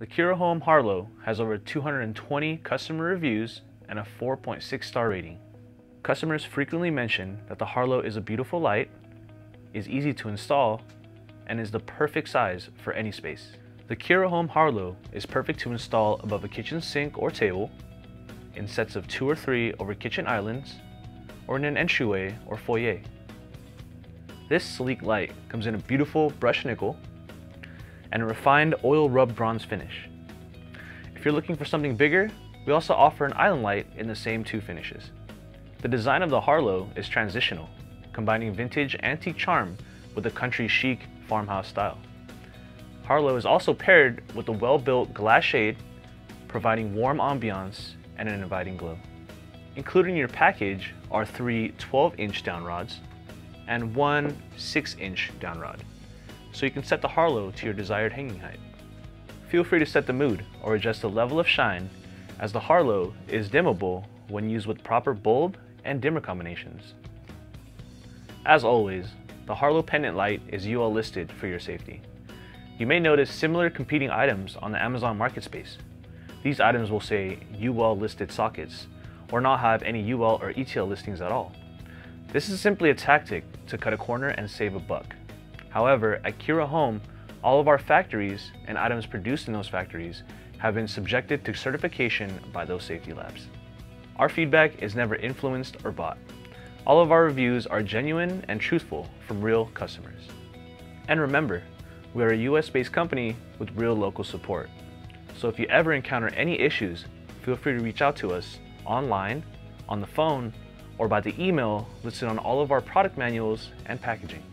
The Kira Home Harlow has over 220 customer reviews and a 4.6 star rating. Customers frequently mention that the Harlow is a beautiful light, is easy to install, and is the perfect size for any space. The Kira Home Harlow is perfect to install above a kitchen sink or table, in sets of 2 or 3 over kitchen islands, or in an entryway or foyer. This sleek light comes in a beautiful brushed nickel and a refined oil rub bronze finish. If you're looking for something bigger, we also offer an island light in the same 2 finishes. The design of the Harlow is transitional, combining vintage antique charm with a country chic farmhouse style. Harlow is also paired with a well-built glass shade, providing warm ambiance and an inviting glow. Included in your package are 3 12-inch down rods and 1 6-inch down rod, so you can set the Harlow to your desired hanging height. Feel free to set the mood or adjust the level of shine, as the Harlow is dimmable when used with proper bulb and dimmer combinations. As always, the Harlow pendant light is UL listed for your safety. You may notice similar competing items on the Amazon Marketplace. These items will say UL listed sockets or not have any UL or ETL listings at all. This is simply a tactic to cut a corner and save a buck. However, at Kira Home, all of our factories and items produced in those factories have been subjected to certification by those safety labs. Our feedback is never influenced or bought. All of our reviews are genuine and truthful from real customers. And remember, we are a US-based company with real local support. So if you ever encounter any issues, feel free to reach out to us online, on the phone, or by the email listed on all of our product manuals and packaging.